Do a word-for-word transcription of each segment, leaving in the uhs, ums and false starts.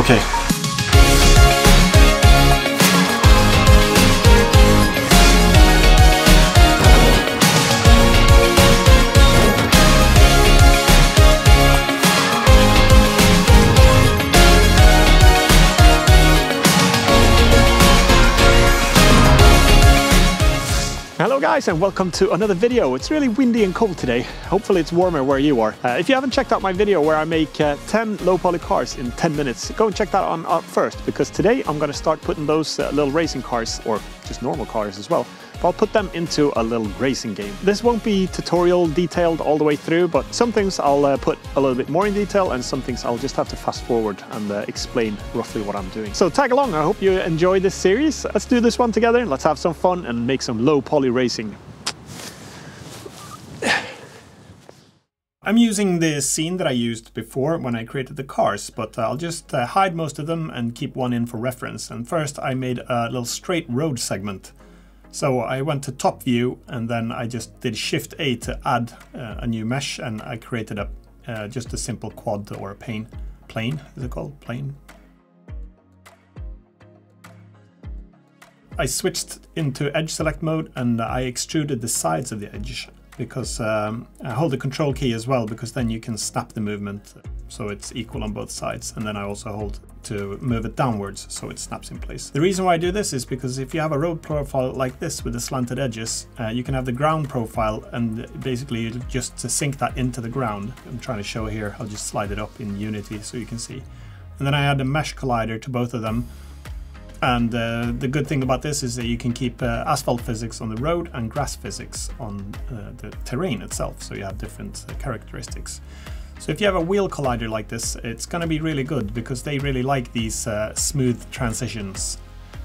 Okay. Hello guys and welcome to another video. It's really windy and cold today. Hopefully it's warmer where you are. Uh, if you haven't checked out my video where I make uh, ten low poly cars in ten minutes, go and check that on out first, because today I'm going to start putting those uh, little racing cars, or just normal cars as well, but I'll put them into a little racing game. This won't be tutorial detailed all the way through, but some things I'll uh, put a little bit more in detail and some things I'll just have to fast forward and uh, explain roughly what I'm doing. So tag along, I hope you enjoy this series. Let's do this one together, let's have some fun and make some low poly racing. I'm using the scene that I used before when I created the cars, but I'll just uh, hide most of them and keep one in for reference. And first I made a little straight road segment. So I went to top view and then I just did shift A to add uh, a new mesh, and I created a uh, just a simple quad or a pane. Plane, is it called? Plane? I switched into edge select mode and I extruded the sides of the edge, because um, I hold the control key as well, because then you can snap the movement so it's equal on both sides, and then I also hold to move it downwards so it snaps in place. The reason why I do this is because if you have a road profile like this with the slanted edges, uh, you can have the ground profile and basically you just sink that into the ground. I'm trying to show here, I'll just slide it up in Unity so you can see. And then I add a mesh collider to both of them. And uh, the good thing about this is that you can keep uh, asphalt physics on the road and grass physics on uh, the terrain itself, so you have different uh, characteristics. So if you have a wheel collider like this, it's going to be really good, because they really like these uh, smooth transitions.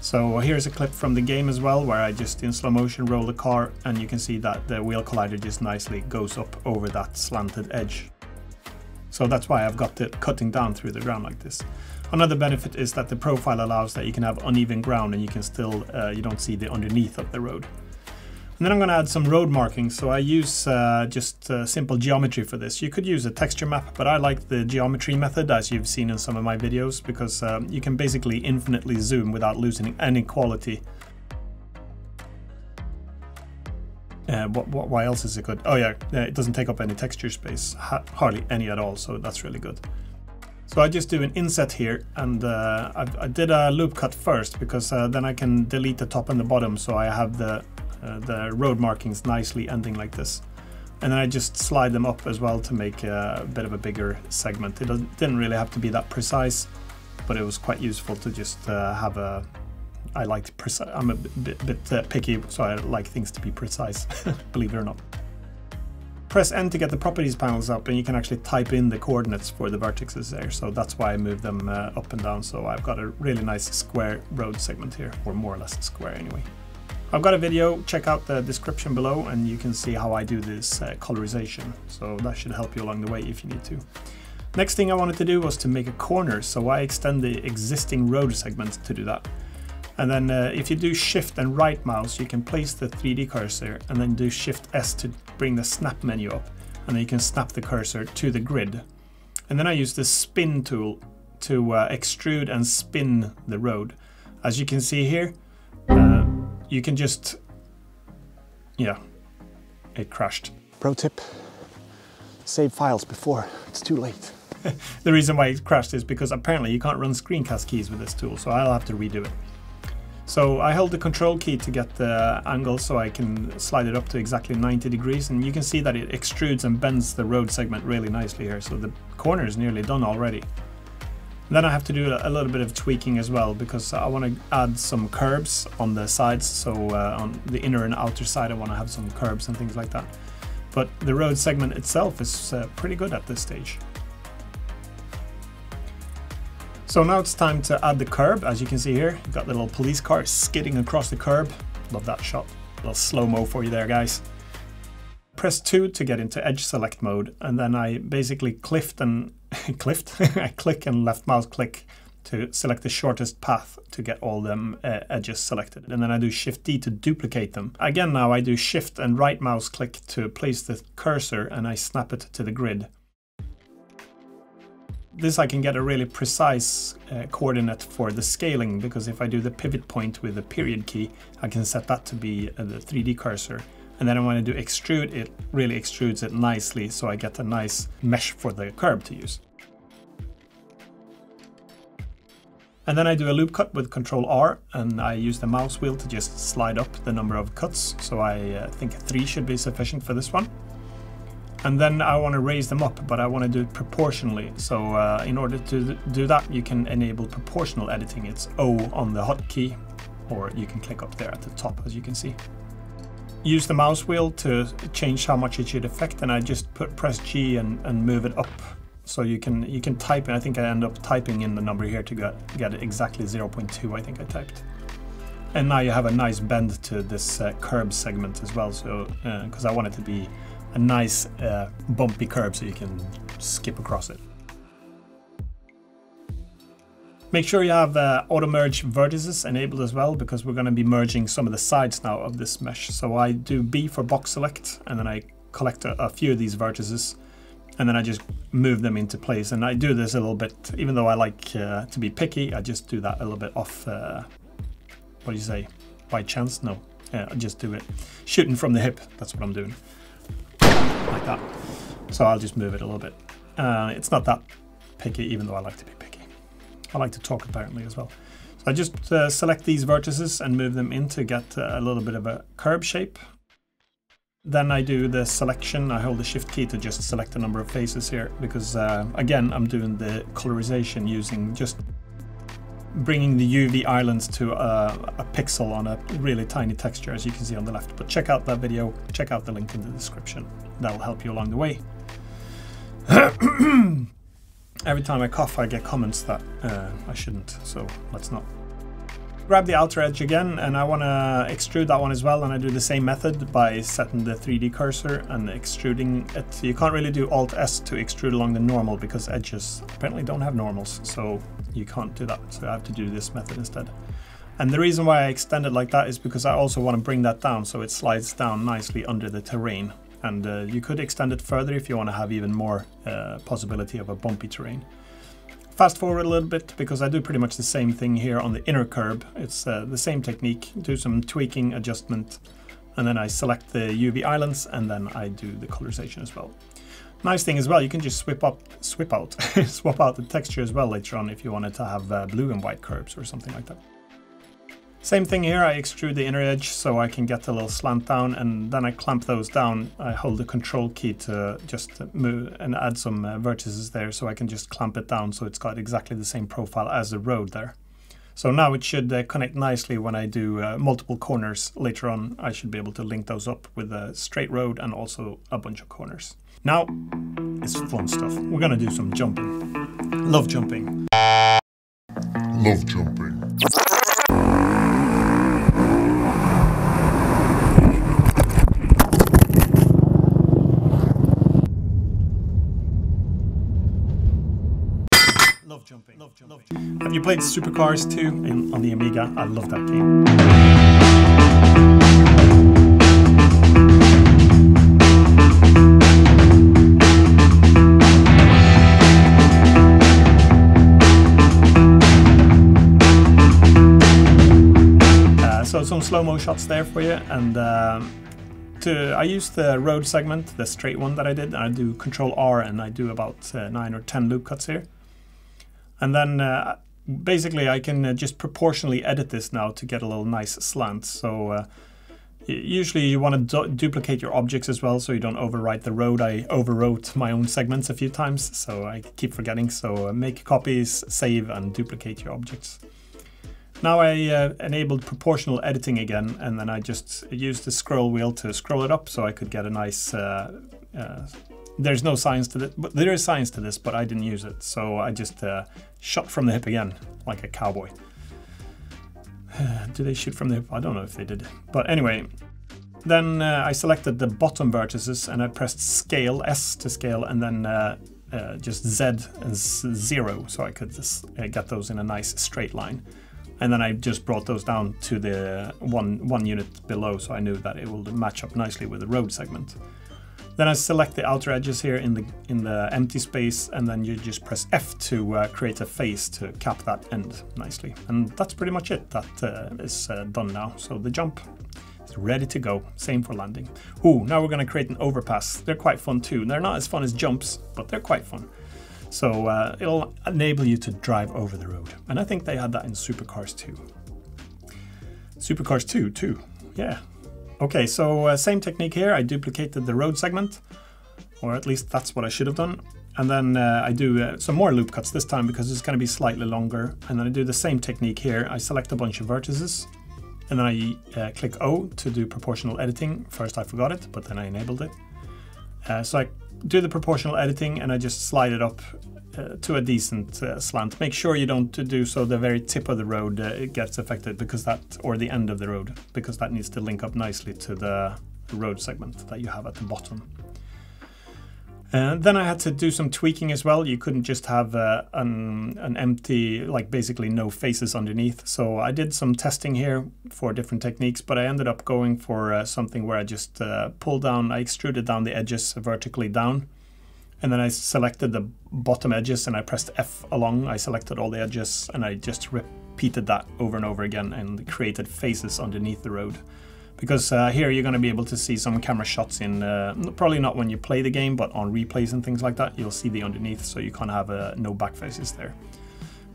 So here's a clip from the game as well, where I just in slow motion roll the car, and you can see that the wheel collider just nicely goes up over that slanted edge. So that's why I've got it cutting down through the ground like this. Another benefit is that the profile allows that you can have uneven ground and you can still, uh, you don't see the underneath of the road. And then I'm going to add some road markings. So I use uh, just uh, simple geometry for this. You could use a texture map, but I like the geometry method, as you've seen in some of my videos, because um, you can basically infinitely zoom without losing any quality. Uh, what, what, why else is it good? Oh yeah, it doesn't take up any texture space, ha hardly any at all, so that's really good. So I just do an inset here, and uh, I, I did a loop cut first, because uh, then I can delete the top and the bottom, so I have the, uh, the road markings nicely ending like this. And then I just slide them up as well to make a bit of a bigger segment. It didn't really have to be that precise, but it was quite useful to just uh, have a... I liked precise. I'm a bit, bit uh, picky, so I like things to be precise, believe it or not. Press N to get the properties panels up, and you can actually type in the coordinates for the vertices there, so that's why I moved them uh, up and down. So I've got a really nice square road segment here, or more or less square anyway. I've got a video, check out the description below, and you can see how I do this uh, colorization, so that should help you along the way if you need to. Next thing I wanted to do was to make a corner, so I extend the existing road segment to do that. And then uh, if you do shift and right mouse, you can place the three D cursor, and then do shift S to bring the snap menu up, and then you can snap the cursor to the grid. And then I use the spin tool to uh, extrude and spin the road. As you can see here, uh, you can just, yeah, it crashed. Pro tip, save files before it's too late. The reason why it crashed is because apparently you can't run screencast keys with this tool, so I'll have to redo it. So I held the control key to get the angle, so I can slide it up to exactly ninety degrees, and you can see that it extrudes and bends the road segment really nicely here, so the corner is nearly done already. Then I have to do a little bit of tweaking as well, because I want to add some curbs on the sides, so uh, on the inner and outer side I want to have some curbs and things like that. But the road segment itself is uh, pretty good at this stage. So now it's time to add the curb. As you can see here, you've got the little police car skidding across the curb. Love that shot. A little slow-mo for you there, guys. Press two to get into edge select mode, and then I basically clift and clift? I click and left mouse click to select the shortest path to get all them uh, edges selected. And then I do shift D to duplicate them. Again, now I do shift and right mouse click to place the cursor, and I snap it to the grid. this I can get a really precise uh, coordinate for the scaling, because if I do the pivot point with the period key, I can set that to be uh, the three D cursor. And then I want to do extrude, it really extrudes it nicely, so I get a nice mesh for the curve to use. And then I do a loop cut with control R, and I use the mouse wheel to just slide up the number of cuts. So I uh, think three should be sufficient for this one. And then I want to raise them up, but I want to do it proportionally. So uh, in order to do that, you can enable proportional editing. It's O on the hotkey, or you can click up there at the top, as you can see. Use the mouse wheel to change how much it should affect, and I just put, press G and, and move it up. So you can you can type, and I think I end up typing in the number here to get, get exactly zero point two, I think I typed. And now you have a nice bend to this uh, curve segment as well, so because uh, I want it to be a nice uh, bumpy curve so you can skip across it. Make sure you have uh, auto merge vertices enabled as well, because we're going to be merging some of the sides now of this mesh. So I do B for box select, and then I collect a, a few of these vertices, and then I just move them into place. And I do this a little bit, even though I like uh, to be picky, I just do that a little bit off, uh, what do you say, by chance? No, yeah, I just do it shooting from the hip. That's what I'm doing, like that. So I'll just move it a little bit. Uh, it's not that picky, even though I like to be picky. I like to talk apparently as well. So I just uh, select these vertices and move them in to get uh, a little bit of a curve shape. Then I do the selection. I hold the shift key to just select a number of faces here, because uh, again, I'm doing the colorization using just bringing the U V islands to a, a pixel on a really tiny texture, as you can see on the left. But check out that video, check out the link in the description. That'll help you along the way. Every time I cough, I get comments that uh, I shouldn't, so let's not. Grab the outer edge again, and I want to extrude that one as well, and I do the same method by setting the three D cursor and extruding it. You can't really do alt S to extrude along the normal, because edges apparently don't have normals, so you can't do that, so I have to do this method instead. And the reason why I extend it like that is because I also want to bring that down, so it slides down nicely under the terrain. And uh, you could extend it further if you want to have even more uh, possibility of a bumpy terrain. Fast forward a little bit, because I do pretty much the same thing here on the inner curb. It's uh, the same technique, do some tweaking, adjustment, and then I select the U V islands, and then I do the colorization as well. Nice thing as well, you can just swip up, swip out, swap out the texture as well later on if you wanted to have uh, blue and white curbs or something like that. Same thing here, I extrude the inner edge so I can get a little slant down, and then I clamp those down. I hold the control key to just move and add some uh, vertices there, so I can just clamp it down so it's got exactly the same profile as the road there. So now it should uh, connect nicely when I do uh, multiple corners later on. I should be able to link those up with a straight road and also a bunch of corners. Now it's fun stuff. We're gonna do some jumping. Love jumping. Love jumping. Love jumping. Love jumping. Have you played Supercars two in, on the Amiga? I love that game. Uh, so some slow-mo shots there for you, and uh, to, I use the road segment, the straight one that I did. I do control R, and I do about uh, nine or ten loop cuts here. And then uh, basically I can uh, just proportionally edit this now to get a little nice slant. So uh, usually you want to du duplicate your objects as well, so you don't overwrite the road. I overwrote my own segments a few times, so I keep forgetting. So uh, make copies, save, and duplicate your objects. Now I uh, enabled proportional editing again, and then I just used the scroll wheel to scroll it up so I could get a nice uh, uh, There's no science to this, but there is science to this, but I didn't use it. So I just uh, shot from the hip again, like a cowboy. Do they shoot from the hip? I don't know if they did. But anyway, then uh, I selected the bottom vertices, and I pressed scale, S to scale, and then uh, uh, just Z and zero, so I could just, uh, get those in a nice straight line. And then I just brought those down to the one, one unit below, so I knew that it will match up nicely with the road segment. Then I select the outer edges here in the in the empty space, and then you just press F to uh, create a face to cap that end nicely. And that's pretty much it. That uh, is uh, done now. So the jump is ready to go. Same for landing. Ooh, now we're going to create an overpass. They're quite fun too. They're not as fun as jumps, but they're quite fun. So uh, it'll enable you to drive over the road. And I think they had that in Supercars two. Supercars two too, yeah. Okay, so uh, same technique here. I duplicated the road segment, or at least that's what I should have done. And then uh, I do uh, some more loop cuts this time because it's gonna be slightly longer. And then I do the same technique here. I select a bunch of vertices, and then I uh, click O to do proportional editing. First I forgot it, but then I enabled it. Uh, so I do the proportional editing and I just slide it up uh, to a decent uh, slant. Make sure you don't do so the very tip of the road uh, it gets affected, because that, or the end of the road, because that needs to link up nicely to the road segment that you have at the bottom. And then I had to do some tweaking as well. You couldn't just have uh, an, an empty, like basically no faces underneath. So I did some testing here for different techniques, but I ended up going for uh, something where I just uh, pulled down, I extruded down the edges vertically down. And then I selected the bottom edges and I pressed F along. I selected all the edges and I just repeated that over and over again and created faces underneath the road. Because uh, here you're going to be able to see some camera shots in, uh, probably not when you play the game, but on replays and things like that, you'll see the underneath, so you can't have uh, no back faces there.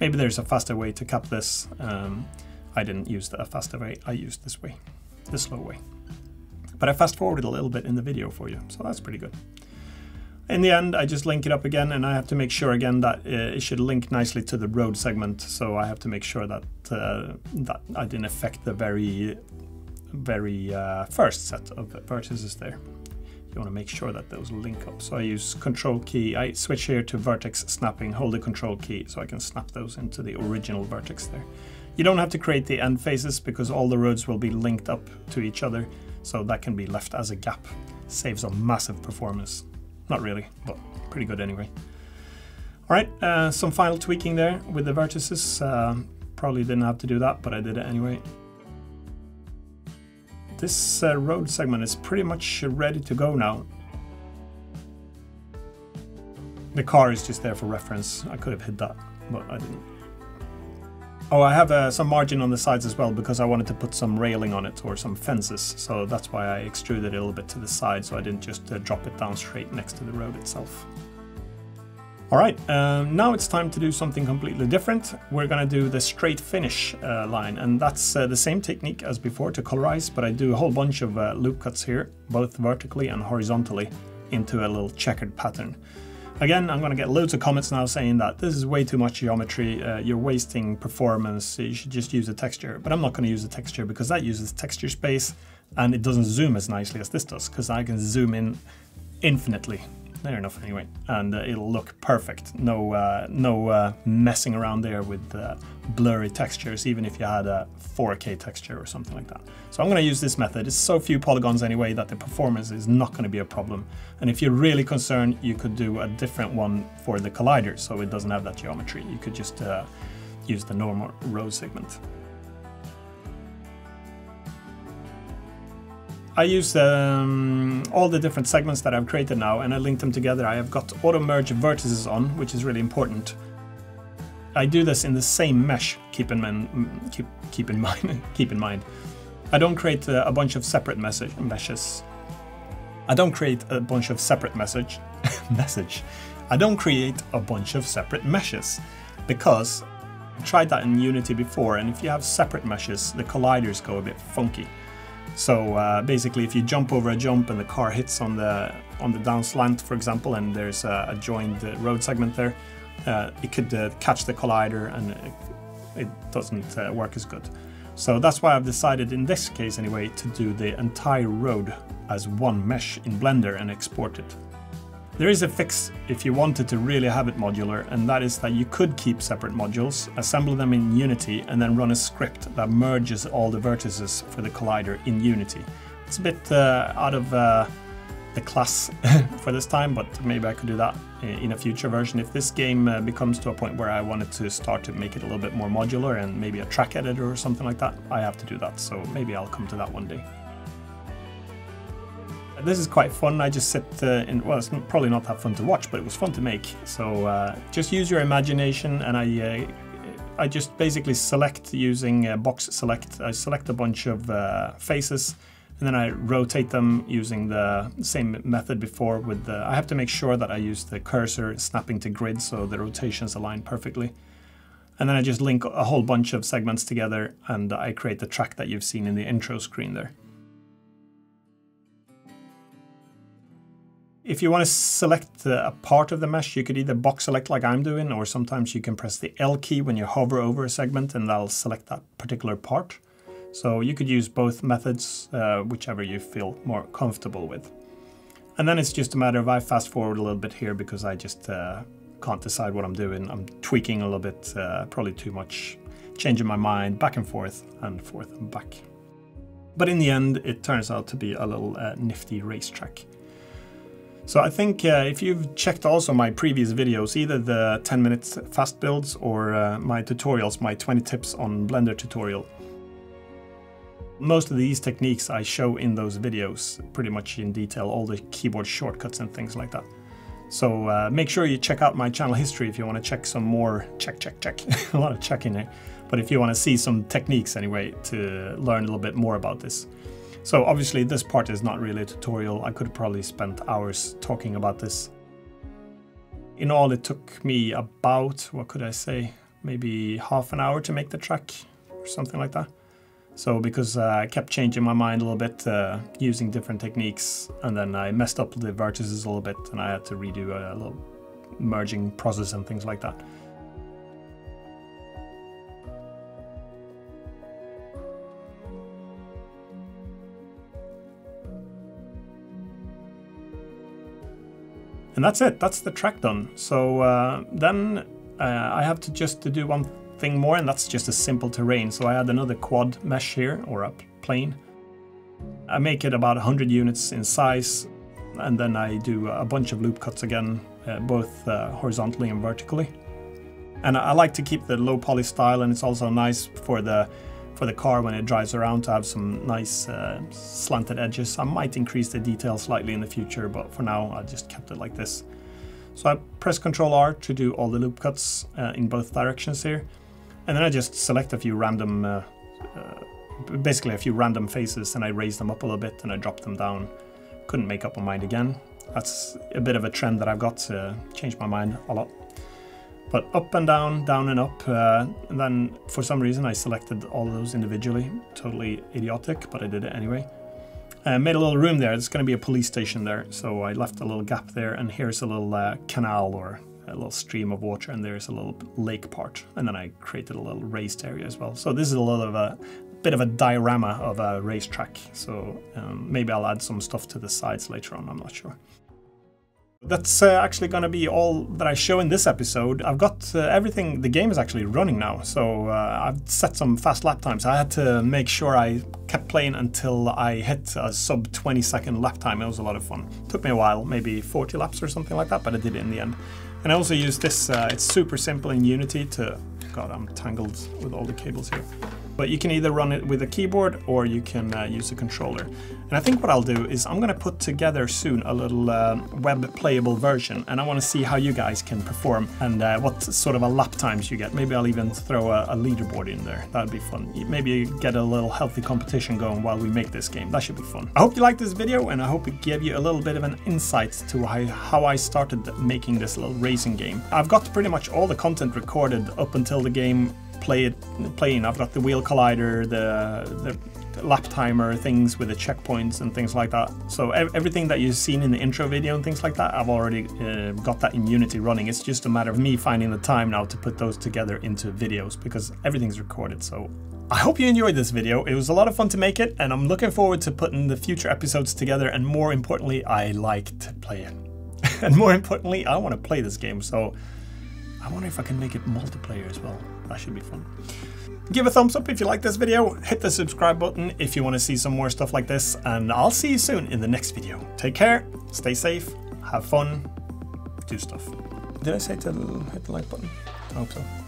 Maybe there's a faster way to cap this. Um, I didn't use the faster way, I used this way, the slow way. But I fast forwarded a little bit in the video for you, so that's pretty good. In the end, I just link it up again, and I have to make sure again that uh, it should link nicely to the road segment, so I have to make sure that, uh, that I didn't affect the very... very uh, first set of vertices there. You want to make sure that those link up. So I use control key, I switch here to vertex snapping, hold the control key so I can snap those into the original vertex there. You don't have to create the end faces because all the roads will be linked up to each other, so that can be left as a gap. Saves a massive performance. Not really, but pretty good anyway. All right, uh, some final tweaking there with the vertices. Uh, probably didn't have to do that, but I did it anyway. This uh, road segment is pretty much ready to go now. The car is just there for reference. I could have hid that, but I didn't. Oh, I have uh, some margin on the sides as well because I wanted to put some railing on it or some fences. So that's why I extruded it a little bit to the side, so I didn't just uh, drop it down straight next to the road itself. All right, um, now it's time to do something completely different. We're gonna do the straight finish uh, line, and that's uh, the same technique as before to colorize, but I do a whole bunch of uh, loop cuts here, both vertically and horizontally, into a little checkered pattern. Again, I'm gonna get loads of comments now saying that this is way too much geometry, uh, you're wasting performance, you should just use a texture, but I'm not gonna use a texture because that uses texture space and it doesn't zoom as nicely as this does, because I can zoom in infinitely. Fair enough anyway, and uh, it'll look perfect. No, uh, no uh, messing around there with uh, blurry textures, even if you had a four K texture or something like that. So I'm going to use this method. It's so few polygons anyway that the performance is not going to be a problem. And if you're really concerned, you could do a different one for the collider, so it doesn't have that geometry. You could just uh, use the normal row segment. I use um, all the different segments that I've created now and I link them together. I have got auto merge vertices on, which is really important. I do this in the same mesh, keep in mind, keep, keep in mind, keep in mind. I don't create a, a bunch of separate message, meshes. I don't create a bunch of separate message, message. I don't create a bunch of separate meshes because I tried that in Unity before, and if you have separate meshes, the colliders go a bit funky. So uh, basically, if you jump over a jump and the car hits on the on the down slant, for example, and there's a, a joined road segment there, uh, it could uh, catch the collider and it, it doesn't uh, work as good. So that's why I've decided in this case anyway to do the entire road as one mesh in Blender and export it. There is a fix if you wanted to really have it modular, and that is that you could keep separate modules, assemble them in Unity, and then run a script that merges all the vertices for the collider in Unity. It's a bit uh, out of uh, the class for this time, but maybe I could do that in a future version if this game uh, becomes to a point where I wanted to start to make it a little bit more modular and maybe a track editor or something like that. I have to do that, so maybe I'll come to that one day. This is quite fun. I just sit uh, in, well, it's probably not that fun to watch, but it was fun to make. So uh, just use your imagination, and I, uh, I just basically select using uh, box select. I select a bunch of uh, faces, and then I rotate them using the same method before with the, I have to make sure that I use the cursor snapping to grid so the rotations align perfectly. And then I just link a whole bunch of segments together, and I create the track that you've seen in the intro screen there. If you want to select a part of the mesh, you could either box select like I'm doing, or sometimes you can press the L key when you hover over a segment and that'll select that particular part. So you could use both methods, uh, whichever you feel more comfortable with. And then it's just a matter of, I fast forward a little bit here because I just uh, can't decide what I'm doing. I'm tweaking a little bit, uh, probably too much, changing my mind back and forth and forth and back. But in the end, it turns out to be a little uh, nifty racetrack. So I think uh, if you've checked also my previous videos, either the ten minute fast builds or uh, my tutorials, my twenty tips on Blender tutorial, most of these techniques I show in those videos pretty much in detail, all the keyboard shortcuts and things like that. So uh, make sure you check out my channel history if you want to check some more, check, check, check, a lot of checking here. But if you want to see some techniques anyway to learn a little bit more about this. So obviously this part is not really a tutorial. I could probably spend hours talking about this. In all, it took me about, what could I say, maybe half an hour to make the track or something like that. So because uh, I kept changing my mind a little bit, uh, using different techniques, and then I messed up the vertices a little bit, and I had to redo a little merging process and things like that. And that's it, that's the track done. So uh, then uh, I have to just to do one thing thing more, and that's just a simple terrain. So I add another quad mesh here, or a plane. I make it about one hundred units in size, and then I do a bunch of loop cuts again, uh, both uh, horizontally and vertically. And I like to keep the low poly style, and it's also nice for the for the car when it drives around to have some nice uh, slanted edges. I might increase the detail slightly in the future, but for now I just kept it like this. So I press control R to do all the loop cuts uh, in both directions here. And then I just select a few random, uh, uh, basically a few random faces, and I raise them up a little bit and I drop them down. Couldn't make up my mind again. That's a bit of a trend that I've got, to uh, change my mind a lot. But up and down, down and up. Uh, and then for some reason I selected all of those individually. Totally idiotic, but I did it anyway. Uh, made a little room there. It's going to be a police station there. So I left a little gap there, and here's a little uh, canal or a little stream of water, and there's a little lake part, and then I created a little raised area as well. So this is a little of a bit of a diorama of a racetrack. So um, maybe I'll add some stuff to the sides later on, I'm not sure. That's uh, actually going to be all that I show in this episode. I've got uh, everything, the game is actually running now, so uh, I've set some fast lap times. I had to make sure I kept playing until I hit a sub twenty second lap time. It was a lot of fun. It took me a while, maybe forty laps or something like that, but I did it in the end. And I also use this, uh, it's super simple in Unity to, God, I'm tangled with all the cables here. But you can either run it with a keyboard or you can uh, use a controller. And I think what I'll do is I'm going to put together soon a little uh, web playable version, and I want to see how you guys can perform and uh, what sort of a lap times you get. Maybe I'll even throw a, a leaderboard in there. That'd be fun. Maybe you get a little healthy competition going while we make this game. That should be fun. I hope you liked this video, and I hope it gave you a little bit of an insight to how, how I started making this little racing game. I've got pretty much all the content recorded up until the game Play it, playing. I've got the wheel collider, the, the lap timer, things with the checkpoints and things like that. So ev everything that you've seen in the intro video and things like that, I've already uh, got that in Unity running. It's just a matter of me finding the time now to put those together into videos, because everything's recorded. So I hope you enjoyed this video. It was a lot of fun to make it, and I'm looking forward to putting the future episodes together. And more importantly, I like to play it. And more importantly, I want to play this game. So I wonder if I can make it multiplayer as well. That should be fun. Give a thumbs up if you like this video. Hit the subscribe button if you want to see some more stuff like this. And I'll see you soon in the next video. Take care. Stay safe. Have fun. Do stuff. Did I say to hit the like button? I hope so.